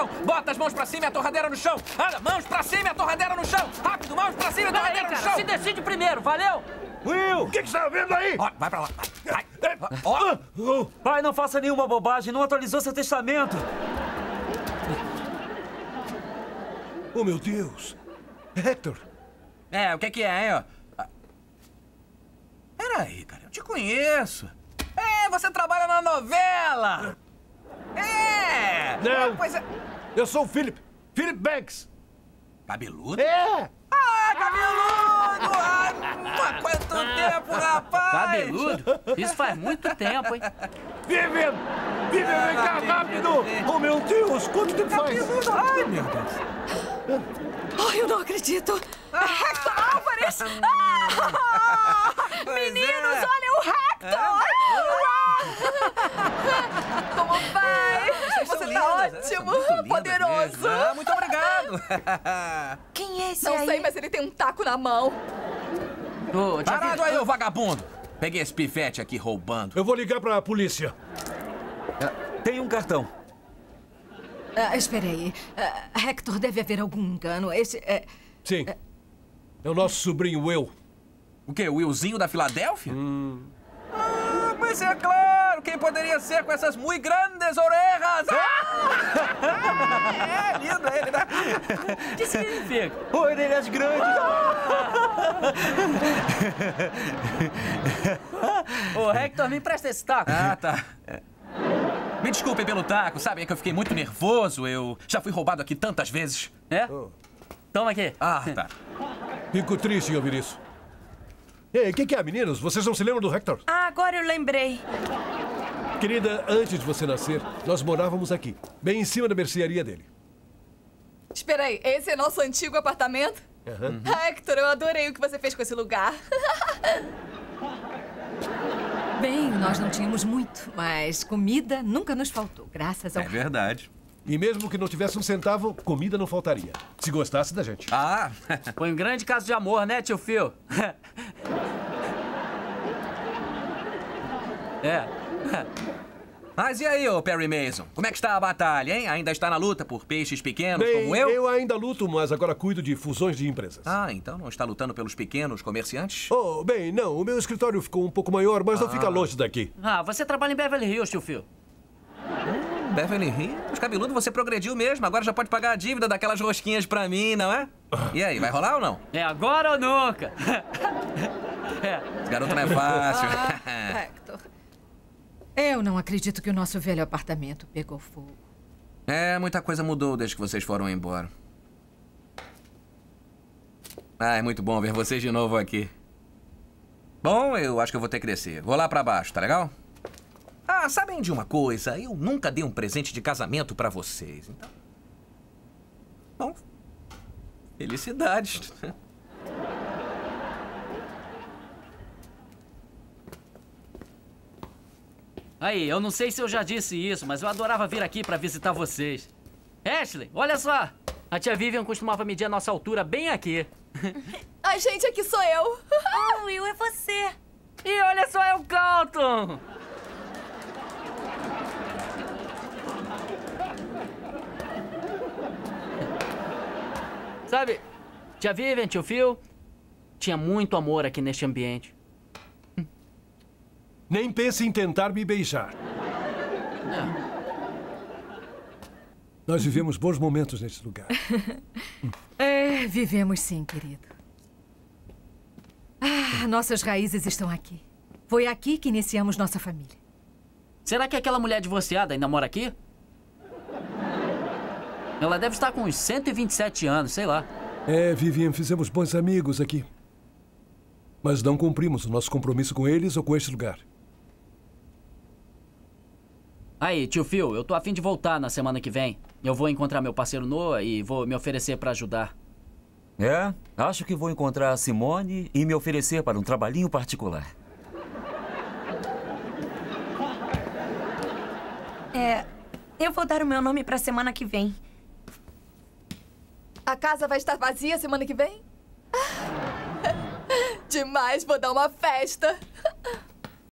chão. Bota as mãos pra cima e a torradeira no chão. Anda, mãos pra cima e a torradeira no chão. Rápido, mãos pra cima e a torradeira no chão. Se decide primeiro, valeu? Will! O que você tá vendo aí? Ó, vai pra lá. Vai. Ó. Pai, não faça nenhuma bobagem. Não atualizou seu testamento. Oh, meu Deus. Héctor. É, o que é, hein? Peraí, cara. Eu te conheço. É, você trabalha na novela. É. Não. Pois é. Eu sou o Philip. Philip Banks. Cabeludo? É. Ah, cabeludo! Ah, quanto tempo, rapaz! Cabeludo? Isso faz muito tempo, hein? Vivian! Vivian, vem cá, rápido! Oh, meu Deus! Quanto tempo faz? Cabeludo! Ai, meu Deus! Oh, eu não acredito! É Héctor Álvarez! Ah, meninos, olha o Héctor! Como vai? Você tá ótimo! Poderoso! Ah, muito obrigado! Quem é esse aí? Não sei, mas ele tem um taco na mão. Parado aí, ô vagabundo! Peguei esse pivete aqui roubando. Eu vou ligar pra polícia. Tem um cartão. Espera aí. Héctor, deve haver algum engano. Esse é... Sim. É o nosso sobrinho Will. O quê? O Willzinho da Filadélfia? Ah, mas é claro! Quem poderia ser com essas muito grandes orelhas? Ah! É lindo ele, né? O que significa? Orelhas grandes! Ô, Héctor, me empresta esse taco. Ah, tá. Me desculpem pelo taco, sabe? É que eu fiquei muito nervoso. Eu já fui roubado aqui tantas vezes. É? Oh. Toma aqui. Ah, tá. Fico triste em ouvir isso. Ei, o que é, meninos? Vocês não se lembram do Héctor? Ah, agora eu lembrei. Querida, antes de você nascer, nós morávamos aqui, bem em cima da mercearia dele. Espera aí, esse é nosso antigo apartamento? Uhum. Héctor, eu adorei o que você fez com esse lugar. Bem, nós não tínhamos muito, mas comida nunca nos faltou, graças ao... É verdade. E mesmo que não tivesse um centavo, comida não faltaria. Se gostasse da gente. Ah, foi um grande caso de amor, né, tio Phil? É. Mas e aí, ô Perry Mason? Como é que está a batalha, hein? Ainda está na luta por peixes pequenos como eu? Eu ainda luto, mas agora cuido de fusões de empresas. Ah, então não está lutando pelos pequenos comerciantes? Oh, bem, não. O meu escritório ficou um pouco maior, mas não fica longe daqui. Ah, você trabalha em Beverly Hills, tio Phil. Beverly Hills? Cabeludo, você progrediu mesmo. Agora já pode pagar a dívida daquelas rosquinhas pra mim, não é? E aí, vai rolar ou não? É agora ou nunca? Esse garoto não é fácil. Ah, Héctor, eu não acredito que o nosso velho apartamento pegou fogo. É, muita coisa mudou desde que vocês foram embora. Ah, é muito bom ver vocês de novo aqui. Bom, eu acho que eu vou ter que descer. Vou lá pra baixo, tá legal? Ah, sabem de uma coisa? Eu nunca dei um presente de casamento pra vocês, então... Bom... Felicidades. Aí, eu não sei se eu já disse isso, mas eu adorava vir aqui pra visitar vocês. Ashley, olha só! A tia Vivian costumava medir a nossa altura bem aqui. Ai, gente, aqui sou eu. Ah, Will, é você. E olha só, é o Carlton! Sabe, tia Vivian, tio Phil, tinha muito amor aqui neste ambiente. Nem pense em tentar me beijar. Nós vivemos bons momentos neste lugar. É, vivemos sim, querido. Ah, nossas raízes estão aqui. Foi aqui que iniciamos nossa família. Será que aquela mulher divorciada ainda mora aqui? Ela deve estar com uns 127 anos, sei lá. É, Vivian, fizemos bons amigos aqui. Mas não cumprimos o nosso compromisso com eles ou com este lugar. Aí, tio Phil, eu tô a fim de voltar na semana que vem. Eu vou encontrar meu parceiro Noah e vou me oferecer para ajudar. É? Acho que vou encontrar a Simone e me oferecer para um trabalhinho particular. É, eu vou dar o meu nome para semana que vem. A casa vai estar vazia semana que vem? Demais, vou dar uma festa!